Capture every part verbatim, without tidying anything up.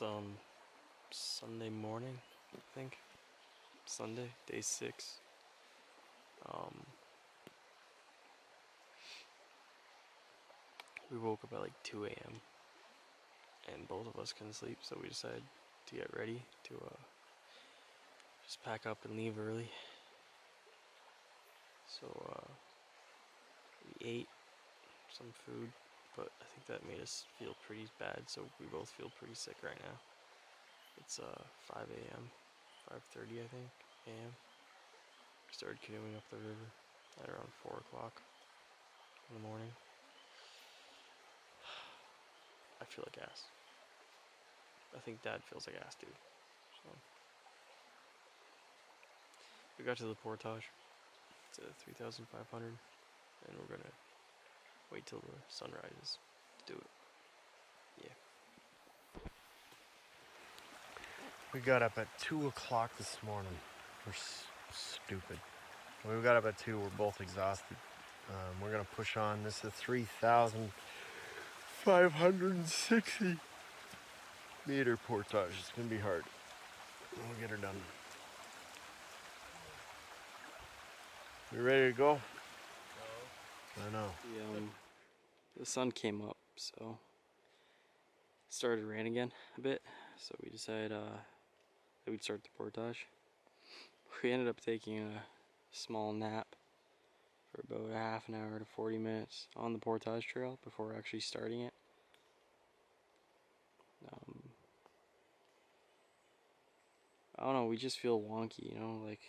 That's um Sunday morning, I think. Sunday, day six. Um, we woke up at like two A M and both of us couldn't sleep, so we decided to get ready to uh, just pack up and leave early. So uh, we ate some food, but I think that made us feel pretty bad, so we both feel pretty sick right now. It's uh, five A M, five thirty I think, A M We started canoeing up the river at around four o'clock in the morning. I feel like ass. I think Dad feels like ass, dude. So we got to the portage. It's at three thousand five hundred, and we're gonna wait till the sun rises to do it. Yeah. We got up at two o'clock this morning. We're s stupid. When we got up at two, we're both exhausted. Um, we're gonna push on. This is three thousand five hundred sixty meter portage. It's gonna be hard. We'll get her done. We ready to go? No. I know. The, um, the sun came up, so it started to rain again a bit. So we decided uh, that we'd start the portage. We ended up taking a small nap for about a half an hour to forty minutes on the portage trail before actually starting it. Um, I don't know, we just feel wonky, you know, like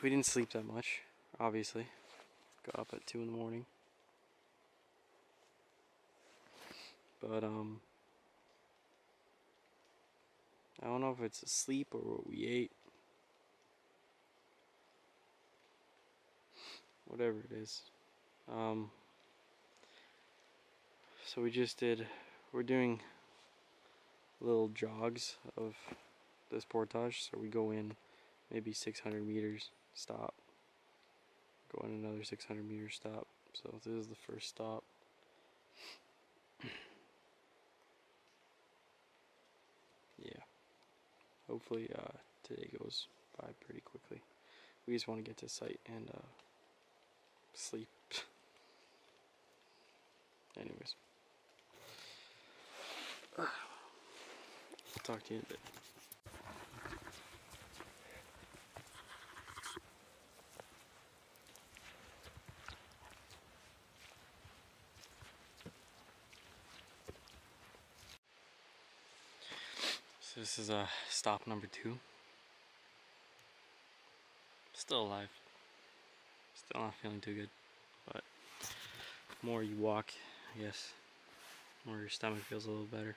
we didn't sleep that much, obviously. Got up at two in the morning. But um I don't know if it's a sleep or what we ate. Whatever it is. Um, so we just did, we're doing little jogs of this portage. So we go in maybe six hundred meters, stop. Go in another six hundred meters, stop. So this is the first stop. Yeah. Hopefully uh, today goes by pretty quickly. We just want to get to site and uh, sleep. Anyways. I'll talk to you in a bit. So this is uh, stop number two. Still alive. Still not feeling too good. But the more you walk, I guess, the more your stomach feels a little better.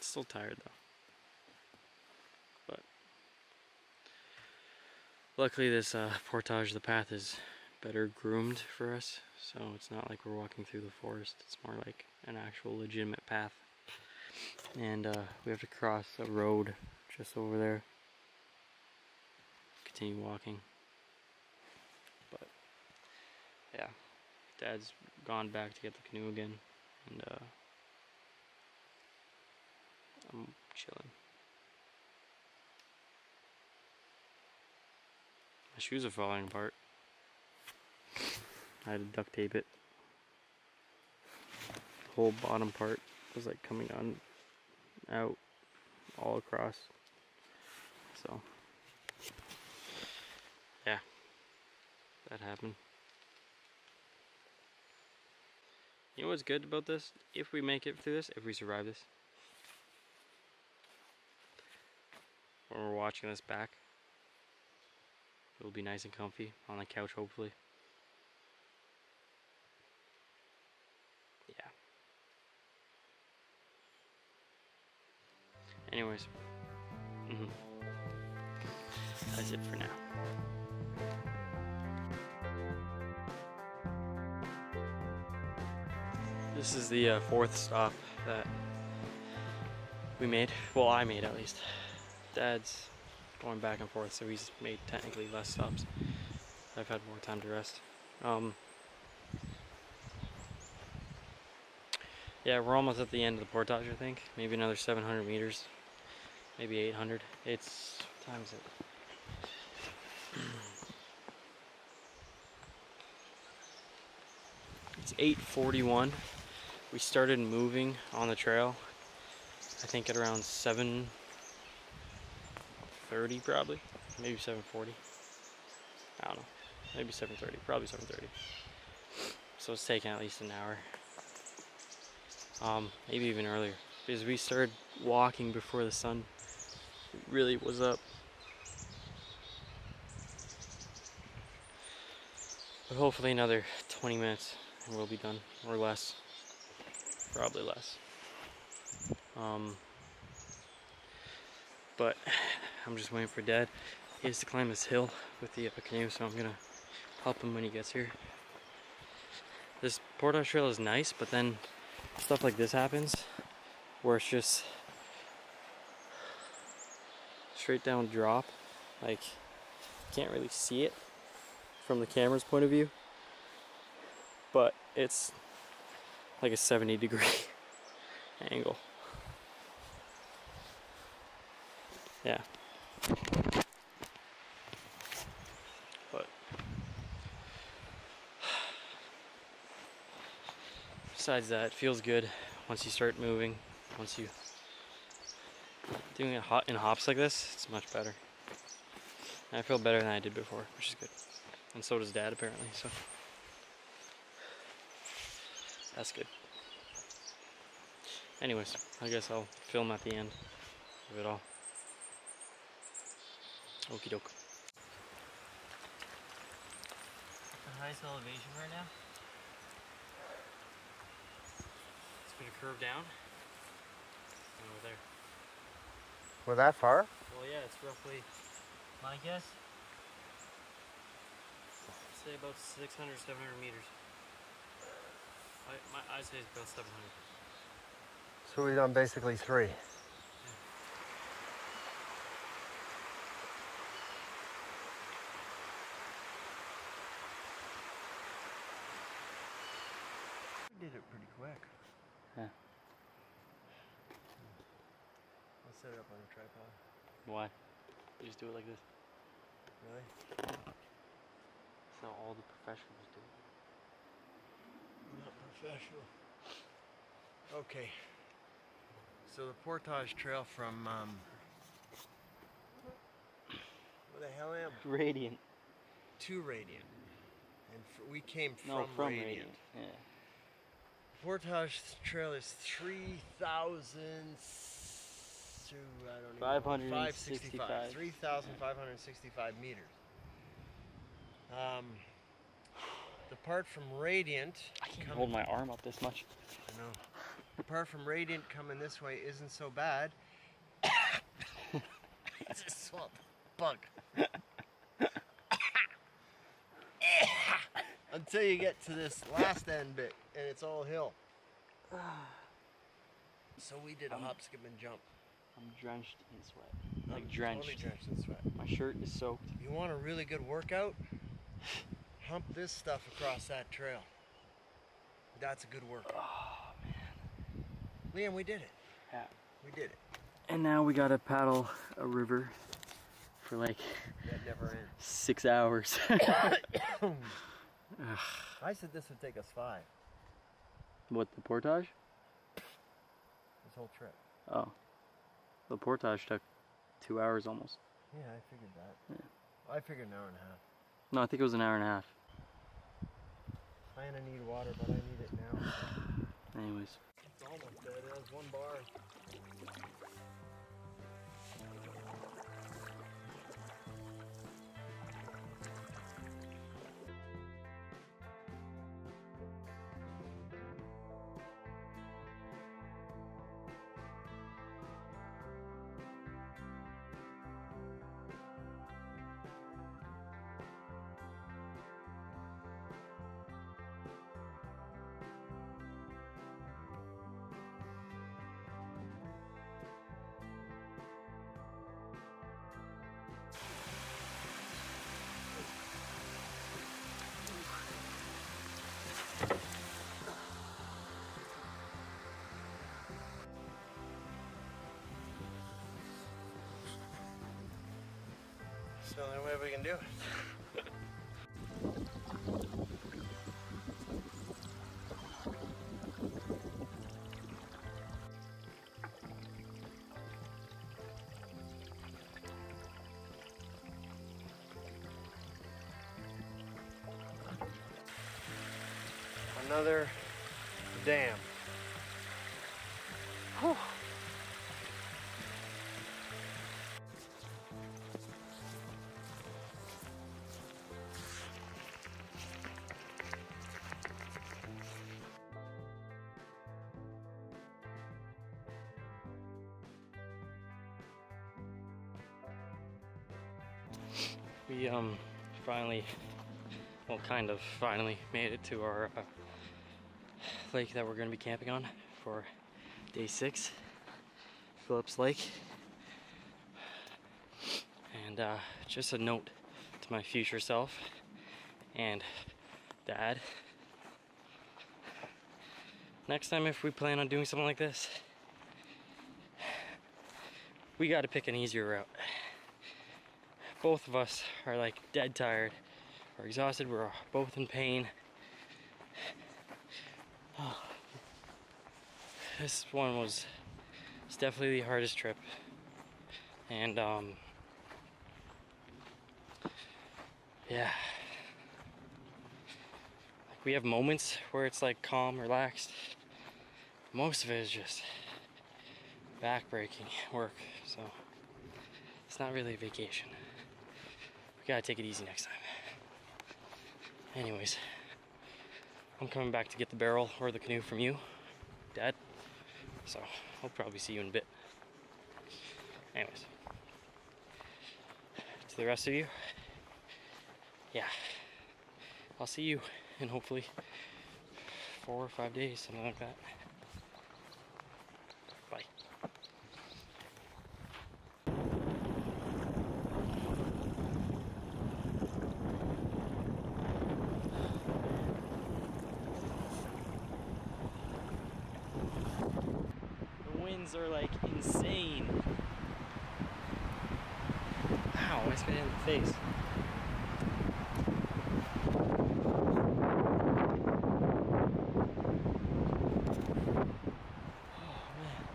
Still tired though. But luckily this uh, portage, the path is better groomed for us. So it's not like we're walking through the forest. It's more like an actual legitimate path. And uh, we have to cross a road just over there. Continue walking. But yeah, Dad's gone back to get the canoe again, and uh, I'm chilling. My shoes are falling apart. I had to duct tape it. The whole bottom part was like coming on out all across, so yeah, that happened. You know what's good about this? If we make it through this, if we survive this, when we're watching this back, it'll be nice and comfy on the couch, hopefully. Yeah. Anyways, mm-hmm. That's it for now. This is the uh, fourth stop that we made. Well, I made at least. Dad's going back and forth, so he's made technically less stops. I've had more time to rest. Um, Yeah, we're almost at the end of the portage, I think. Maybe another seven hundred meters, maybe eight hundred. It's, what time is it? It's eight forty-one. We started moving on the trail, I think at around seven thirty probably, maybe seven forty. I don't know, maybe seven thirty, probably seven thirty. So it's taking at least an hour. Um, maybe even earlier, because we started walking before the sun really was up. But hopefully another twenty minutes and we'll be done, or less, probably less. Um, but I'm just waiting for Dad. He has to climb this hill with the canoe, so I'm gonna help him when he gets here. This portage trail is nice, but then stuff like this happens where it's just straight down drop. Like, you can't really see it from the camera's point of view, but it's like a seventy degree angle. Yeah, but besides that, it feels good once you start moving. Once you doing it hot in hops like this, it's much better. And I feel better than I did before, which is good. And so does Dad apparently, so that's good. Anyways, I guess I'll film at the end of it all. Okie doke. The highest elevation right now. It's gonna curve down. And we're there. We're that far? Well, yeah, it's roughly, my guess, I'd say about six hundred, seven hundred meters. I, my, I'd say it's about seven hundred. So we've done basically three. Yeah. We did it pretty quick. Yeah. I'll set it up on a tripod. Why? You just do it like this. Really? That's how all the professionals do it. I'm not professional. Okay. So the portage trail from, um, where the hell am I? Radiant. To Radiant. And f we came from, no, from Radiant. Radiant. Yeah. The portage trail is three thousand, so I don't know, five sixty-five, three thousand five hundred sixty-five yeah. meters. Um, the part from Radiant. I can't hold my arm up this much. I know. The part from Radiant coming this way isn't so bad. It's a swamp bug. Until you get to this last end bit, and it's all hill. So we did a I'm, hop, skip, and jump. I'm drenched in sweat. Like I'm drenched. Totally drenched in sweat. My shirt is soaked. You want a really good workout? Hump this stuff across that trail. That's a good workout. Liam, we did it. Yeah. We did it. And now we gotta paddle a river for like that never ends. six hours. I said this would take us five. What, the portage? This whole trip. Oh. The portage took two hours almost. Yeah, I figured that. Yeah. I figured an hour and a half. No, I think it was an hour and a half. I kinda need water, but I need it now. So. Anyways. Almost dead. It has one bar. the only way we can do it. Another dam. Whew. We um finally, well, kind of finally made it to our uh, lake that we're going to be camping on for day six, Phillips Lake. And uh, just a note to my future self and dad, next time if we plan on doing something like this, we got to pick an easier route. Both of us are like dead tired, we're exhausted, we're both in pain. Oh, this one was it's definitely the hardest trip, and um, yeah, like we have moments where it's like calm, relaxed. Most of it is just back-breaking work, so it's not really a vacation. We gotta take it easy next time. Anyways. I'm coming back to get the barrel or the canoe from you, Dad. So I'll probably see you in a bit. Anyways, to the rest of you, yeah, I'll see you in hopefully four or five days, something like that. Bye. Are like insane. Wow, I spit in the face. Oh man.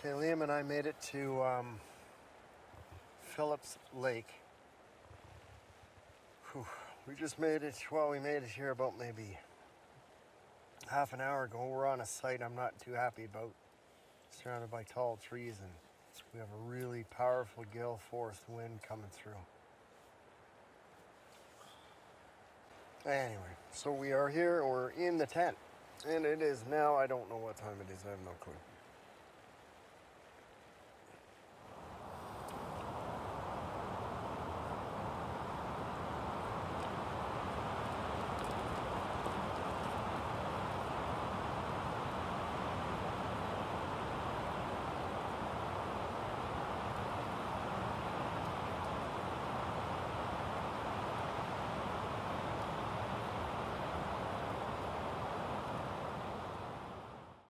Okay, Liam and I made it to um, Phillips Lake. We just made it, well, we made it here about maybe half an hour ago. We're on a site I'm not too happy about, surrounded by tall trees, and we have a really powerful gale force wind coming through. Anyway, so we are here, we're in the tent, and it is now, I don't know what time it is, I have no clue.